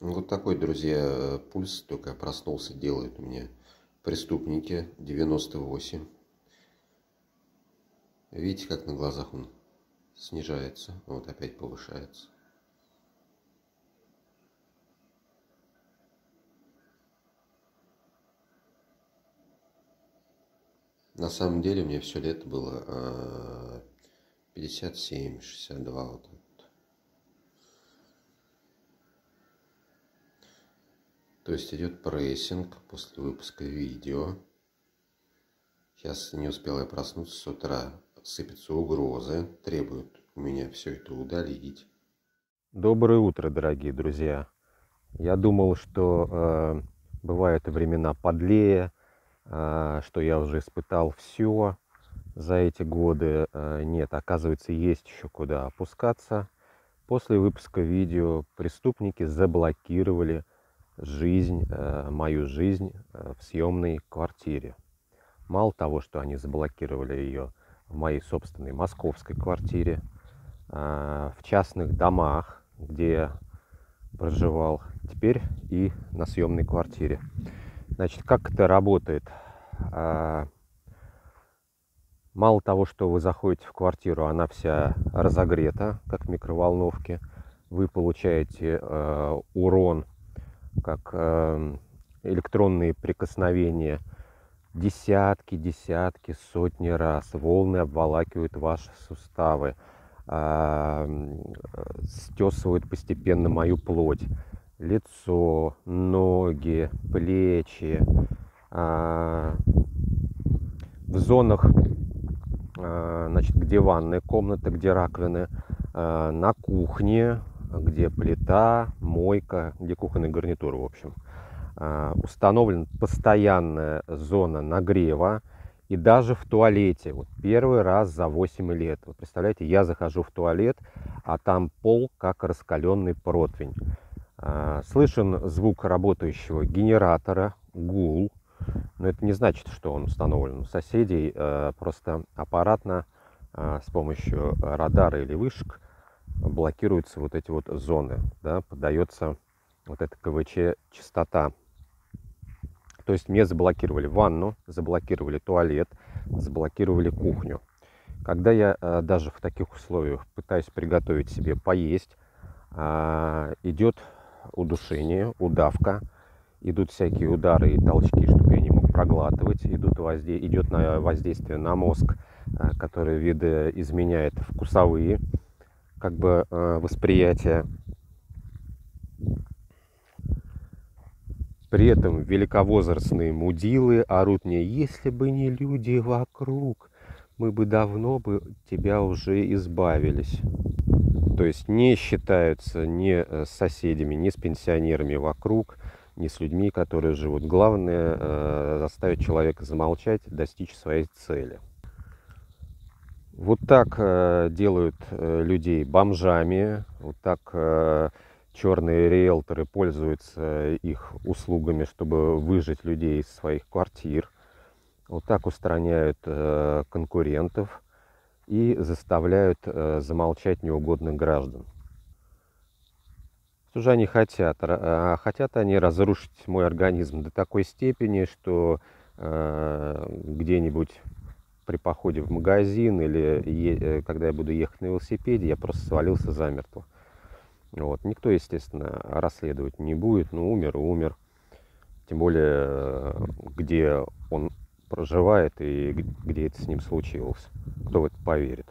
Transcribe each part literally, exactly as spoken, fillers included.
Вот такой, друзья, пульс, только проснулся, делают у меня преступники, девяносто восемь. Видите, как на глазах он снижается, вот опять повышается. На самом деле мне все лето было пятьдесят семь, шестьдесят два. Вот. То есть идет прессинг после выпуска видео. Сейчас не успела я проснуться с утра. Сыпятся угрозы, требуют у меня все это удалить. Доброе утро, дорогие друзья. Я думал, что э, бывают времена подлее, э, что я уже испытал все за эти годы. Э, нет, оказывается, есть еще куда опускаться. После выпуска видео преступники заблокировали жизнь, э, мою жизнь э, в съемной квартире. Мало того, что они заблокировали ее в моей собственной московской квартире, э, в частных домах, где я проживал, теперь и на съемной квартире. Значит, как это работает? Э, мало того, что вы заходите в квартиру, она вся разогрета, как в микроволновке, вы получаете э, урон, как э, электронные прикосновения, десятки, десятки, сотни раз. Волны обволакивают ваши суставы, э, стесывают постепенно мою плоть, лицо, ноги, плечи. Э, в зонах, э, значит, где ванная комната, где раковины, э, на кухне, где плита, мойка, где кухонный гарнитур, в общем. Установлена постоянная зона нагрева, и даже в туалете. Вот первый раз за восемь лет. Вы представляете, я захожу в туалет, а там пол как раскаленный противень. Слышен звук работающего генератора, гул. Но это не значит, что он установлен у соседей. Просто аппаратно с помощью радара или вышек блокируются вот эти вот зоны, да, поддается вот эта КВЧ частота. То есть мне заблокировали ванну, заблокировали туалет, заблокировали кухню. Когда я э, даже в таких условиях пытаюсь приготовить себе поесть, э, идет удушение, удавка, идут всякие удары и толчки, чтобы я не мог проглатывать, идут возде... идет на воздействие на мозг, э, который видоизменяет вкусовые, как бы, э, восприятие. При этом великовозрастные мудилы орут мне: если бы не люди вокруг, мы бы давно бы тебя уже избавились. То есть не считаются ни с соседями, ни с пенсионерами вокруг, ни с людьми, которые живут. Главное, э, заставить человека замолчать, достичь своей цели. Вот так э, делают э, людей бомжами, вот так э, черные риэлторы пользуются их услугами, чтобы выжить людей из своих квартир. Вот так устраняют э, конкурентов и заставляют э, замолчать неугодных граждан. Что же они хотят? А хотят они разрушить мой организм до такой степени, что э, где-нибудь при походе в магазин или когда я буду ехать на велосипеде, я просто свалился замертво. Вот. Никто, естественно, расследовать не будет, но умер и умер. Тем более, где он проживает и где это с ним случилось. Кто в это поверит?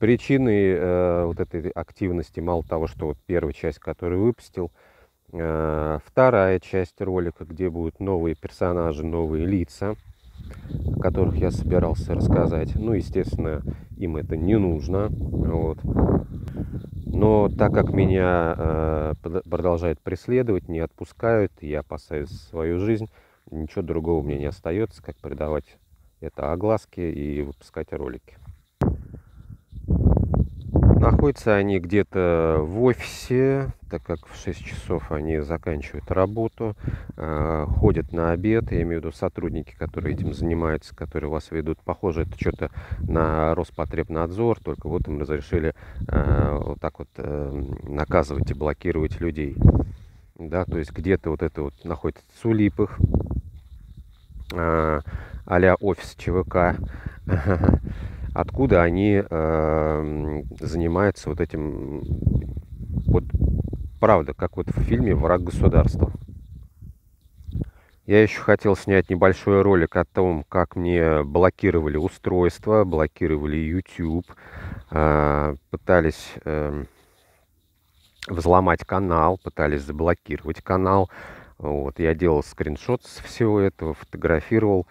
Причиной э, вот этой активности, мало того, что вот первая часть, которую выпустил, вторая часть ролика, где будут новые персонажи, новые лица, о которых я собирался рассказать. Ну, естественно, им это не нужно. Вот. Но так как меня э, продолжают преследовать, не отпускают, я опасаюсь свою жизнь, ничего другого мне не остается, как придавать это огласке и выпускать ролики. Находятся они где-то в офисе, так как в шесть часов они заканчивают работу, э, ходят на обед, я имею в виду сотрудники, которые этим занимаются, которые вас ведут. Похоже, это что-то на Роспотребнадзор, только вот им разрешили э, вот так вот э, наказывать и блокировать людей. Да, то есть где-то вот это вот находится в Цулипах, э, а-ля офис ЧВК, откуда они э, занимаются вот этим, вот правда, как вот в фильме «Враг государства». Я еще хотел снять небольшой ролик о том, как мне блокировали устройство, блокировали YouTube, э, пытались э, взломать канал, пытались заблокировать канал. Вот, я делал скриншот с всего этого, фотографировал.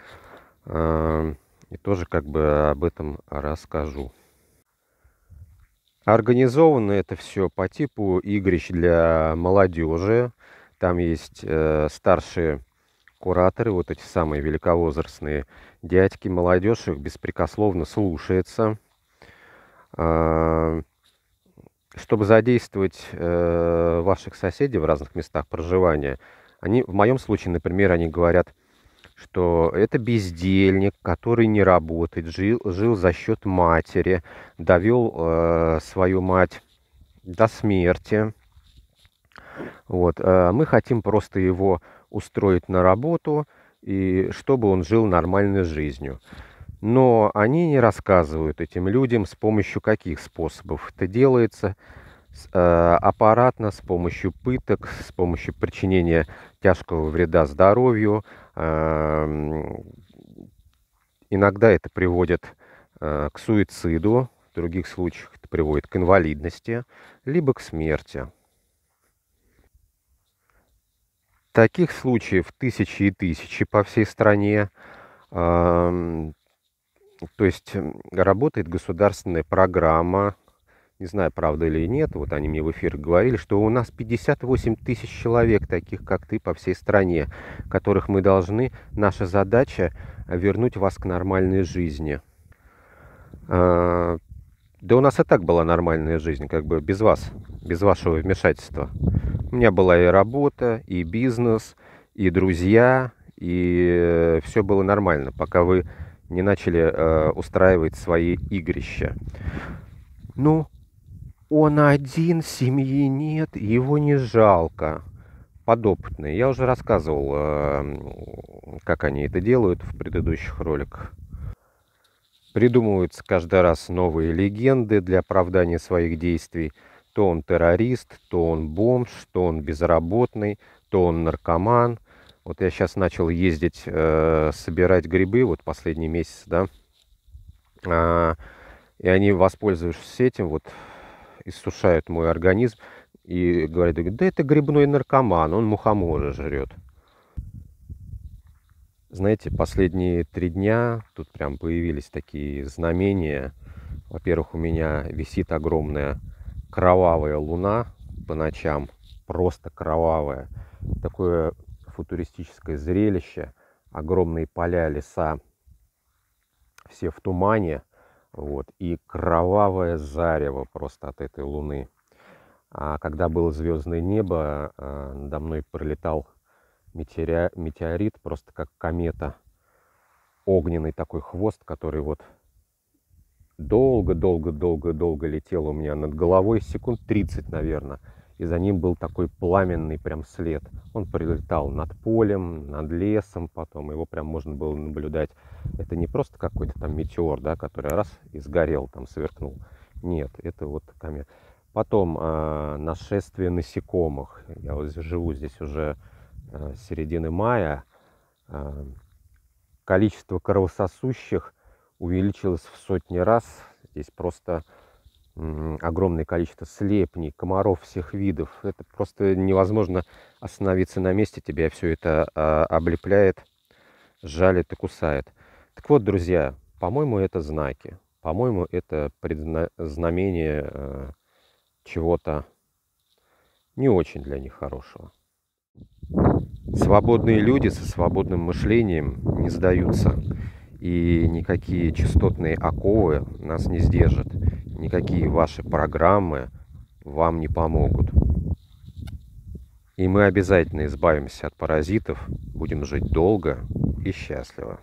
Э, И тоже как бы об этом расскажу. Организовано это все по типу игрищ для молодежи. Там есть э, старшие кураторы, вот эти самые великовозрастные дядьки. Молодежь их беспрекословно слушается. Э, чтобы задействовать э, ваших соседей в разных местах проживания, они, в моем случае, например, они говорят, что это бездельник, который не работает, жил, жил за счет матери, довел э, свою мать до смерти. Вот, э, мы хотим просто его устроить на работу, и чтобы он жил нормальной жизнью. Но они не рассказывают этим людям, с помощью каких способов это делается. Аппаратно, с помощью пыток, с помощью причинения тяжкого вреда здоровью. Иногда это приводит к суициду, в других случаях это приводит к инвалидности, либо к смерти. Таких случаев тысячи и тысячи по всей стране. То есть работает государственная программа. Не знаю, правда или нет, вот они мне в эфире говорили, что у нас пятьдесят восемь тысяч человек, таких как ты, по всей стране, которых мы должны, наша задача вернуть вас к нормальной жизни. А, да у нас и так была нормальная жизнь, как бы без вас, без вашего вмешательства. У меня была и работа, и бизнес, и друзья, и все было нормально, пока вы не начали э, устраивать свои игрища. Ну, он один, семьи нет, его не жалко. Подопытные. Я уже рассказывал, как они это делают в предыдущих роликах. Придумываются каждый раз новые легенды для оправдания своих действий. То он террорист, то он бомж, то он безработный, то он наркоман. Вот я сейчас начал ездить, собирать грибы, вот последний месяц, да. И они, воспользовавшись этим, вот... иссушают мой организм и говорят, да это грибной наркоман, он мухоморы жрет. Знаете, последние три дня тут прям появились такие знамения. Во-первых, у меня висит огромная кровавая луна по ночам, просто кровавая. Такое футуристическое зрелище, огромные поля, леса, все в тумане. Вот, и кровавое зарево просто от этой луны. А когда было звездное небо, надо мной пролетал метеорит, просто как комета. Огненный такой хвост, который вот долго-долго-долго-долго летел у меня над головой, секунд тридцать, наверное. И за ним был такой пламенный прям след. Он прилетал над полем, над лесом, потом его прям можно было наблюдать. Это не просто какой-то там метеор, да, который раз и сгорел, там сверкнул. Нет, это вот комета. Потом э, нашествие насекомых. Я вот живу здесь уже э, с середины мая. Э, количество кровососущих увеличилось в сотни раз. Здесь просто... огромное количество слепней, комаров всех видов. Это просто невозможно остановиться на месте. Тебя все это а, облепляет, жалит и кусает. Так вот, друзья, по-моему, это знаки. По-моему, это предзнамение э, чего-то не очень для них хорошего. Свободные люди со свободным мышлением не сдаются. И никакие частотные оковы нас не сдержат. Никакие ваши программы вам не помогут. И мы обязательно избавимся от паразитов, будем жить долго и счастливо.